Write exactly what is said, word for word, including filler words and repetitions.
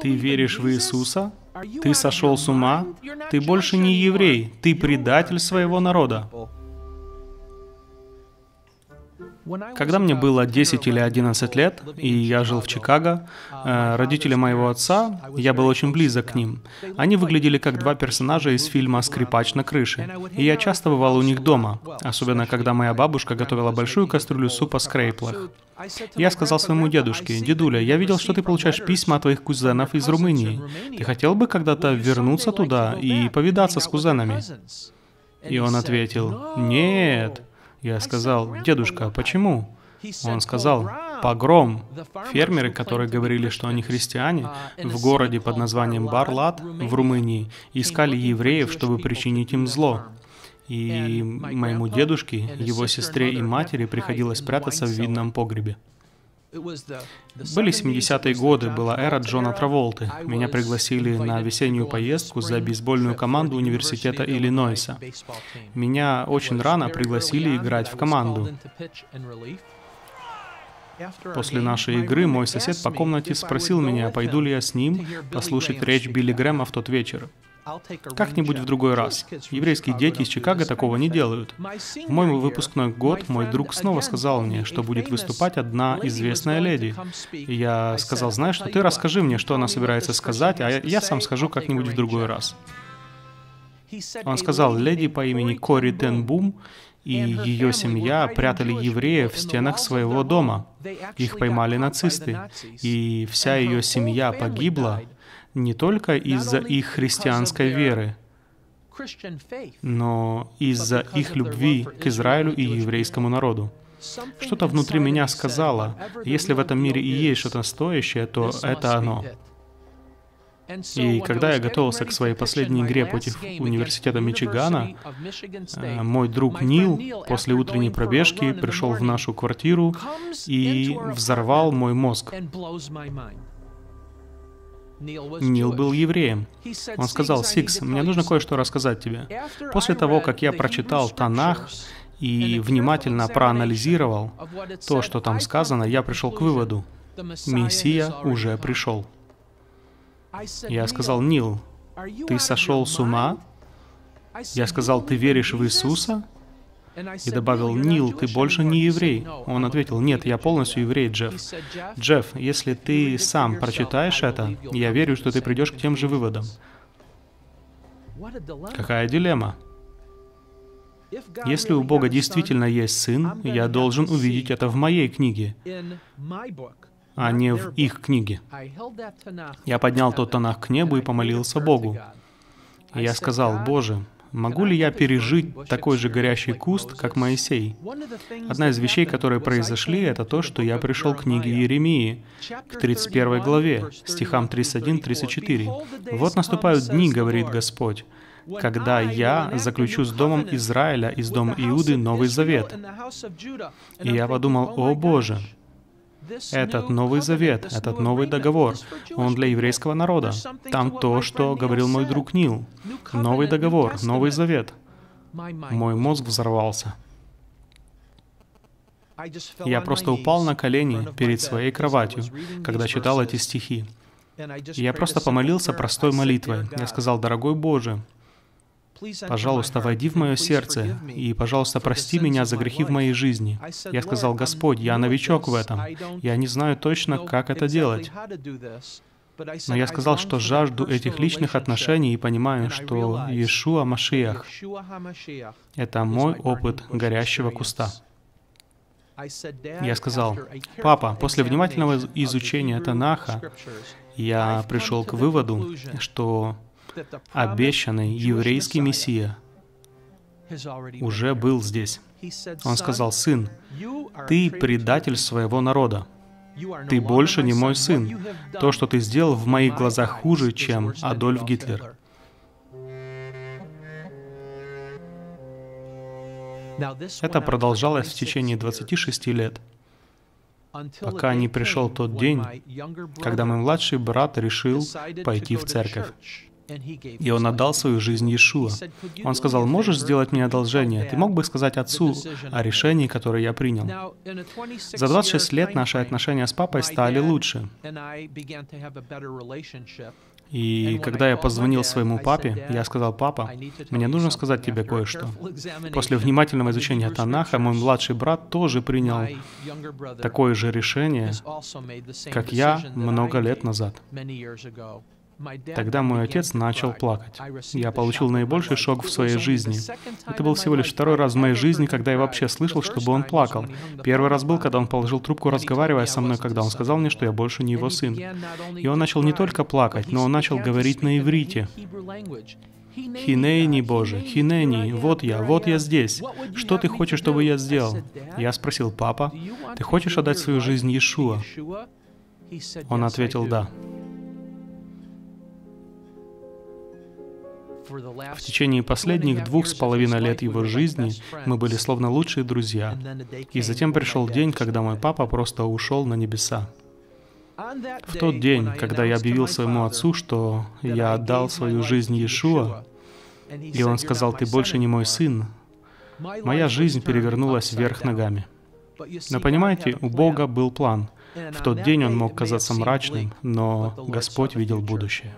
Ты веришь в Иисуса? Ты сошел с ума? Ты больше не еврей, ты предатель своего народа. Когда мне было десять или одиннадцать лет, и я жил в Чикаго, родители моего отца, я был очень близок к ним. Они выглядели как два персонажа из фильма «Скрипач на крыше». И я часто бывал у них дома, особенно когда моя бабушка готовила большую кастрюлю супа с крейплах. Я сказал своему дедушке: «Дедуля, я видел, что ты получаешь письма от твоих кузенов из Румынии. Ты хотел бы когда-то вернуться туда и повидаться с кузенами?» И он ответил: «Нет». Я сказал: «Дедушка, почему?» Он сказал: «Погром». Фермеры, которые говорили, что они христиане, в городе под названием Бырлад в Румынии искали евреев, чтобы причинить им зло. И моему дедушке, его сестре и матери приходилось прятаться в винном погребе. Были семидесятые годы, была эра Джона Траволты. Меня пригласили на весеннюю поездку за бейсбольную команду Университета Иллинойса. Меня очень рано пригласили играть в команду. После нашей игры мой сосед по комнате спросил меня, пойду ли я с ним послушать речь Билли Грэма в тот вечер. Как-нибудь в другой раз. Еврейские дети из Чикаго такого не делают. В мой выпускной год мой друг снова сказал мне, что будет выступать одна известная леди. И я сказал: «Знаешь что, ты расскажи мне, что она собирается сказать, а я сам схожу как-нибудь в другой раз». Он сказал: леди по имени Кори Денбум и ее семья прятали евреев в стенах своего дома. Их поймали нацисты, и вся ее семья погибла, не только из-за их христианской веры, но из-за их любви к Израилю и еврейскому народу. Что-то внутри меня сказало: если в этом мире и есть что-то стоящее, то это оно. И когда я готовился к своей последней игре против Университета Мичигана, мой друг Нил после утренней пробежки пришел в нашу квартиру и взорвал мой мозг. Нил был евреем. Он сказал: «Сикс, мне нужно кое-что рассказать тебе». После того, как я прочитал Танах и внимательно проанализировал то, что там сказано, я пришел к выводу: Мессия уже пришел. Я сказал: «Нил, ты сошел с ума?» Я сказал: «Ты веришь в Иисуса?» И добавил: «Нил, ты больше не еврей». Он ответил: «Нет, я полностью еврей, Джефф». «Джефф, если ты сам прочитаешь это, я верю, что ты придешь к тем же выводам». Какая дилемма. Если у Бога действительно есть Сын, я должен увидеть это в моей книге, а не в их книге. Я поднял тот Танах к небу и помолился Богу. И я сказал: «Боже, могу ли я пережить такой же горящий куст, как Моисей?» Одна из вещей, которые произошли, это то, что я пришел к книге Иеремии, к тридцать первой главе, стихам тридцать один тридцать четыре. «Вот наступают дни, — говорит Господь, — когда я заключу с домом Израиля и с домом Иуды новый завет». И я подумал: «О Боже, этот новый завет, этот новый договор, он для еврейского народа. Там то, что говорил мой друг Нил. Новый договор, новый завет». Мой мозг взорвался. Я просто упал на колени перед своей кроватью, когда читал эти стихи. Я просто помолился простой молитвой. Я сказал: «Дорогой Боже, пожалуйста, войди в мое сердце, и, пожалуйста, прости меня за грехи в моей жизни». Я сказал: «Господь, я новичок в этом. Я не знаю точно, как это делать. Но я сказал, что жажду этих личных отношений и понимаю, что Иешуа Машиях — это мой опыт горящего куста». Я сказал: «Папа, после внимательного изучения Танаха я пришел к выводу, что обещанный еврейский Мессия уже был здесь». Он сказал: «Сын, ты предатель своего народа. Ты больше не мой сын. То, что ты сделал, в моих глазах хуже, чем Адольф Гитлер». Это продолжалось в течение двадцати шести лет, пока не пришел тот день, когда мой младший брат решил пойти в церковь. И он отдал свою жизнь Иешуа. Он сказал: «Можешь сделать мне одолжение? Ты мог бы сказать отцу о решении, которое я принял?» За двадцать шесть лет наши отношения с папой стали лучше. И когда я позвонил своему папе, я сказал: «Папа, мне нужно сказать тебе кое-что». После внимательного изучения Танаха мой младший брат тоже принял такое же решение, как я много лет назад. Тогда мой отец начал плакать. Я получил наибольший шок в своей жизни. Это был всего лишь второй раз в моей жизни, когда я вообще слышал, чтобы он плакал. Первый раз был, когда он положил трубку, разговаривая со мной, когда он сказал мне, что я больше не его сын. И он начал не только плакать, но он начал говорить на иврите. «Хинейни, Боже, хинейни, вот я, вот я здесь. Что ты хочешь, чтобы я сделал?» Я спросил: «Папа, ты хочешь отдать свою жизнь Иешуа?» Он ответил: «Да». В течение последних двух с половиной лет его жизни мы были словно лучшие друзья. И затем пришел день, когда мой папа просто ушел на небеса. В тот день, когда я объявил своему отцу, что я отдал свою жизнь Иешуа, и он сказал: «Ты больше не мой сын», моя жизнь перевернулась вверх ногами. Но понимаете, у Бога был план. В тот день он мог казаться мрачным, но Господь видел будущее.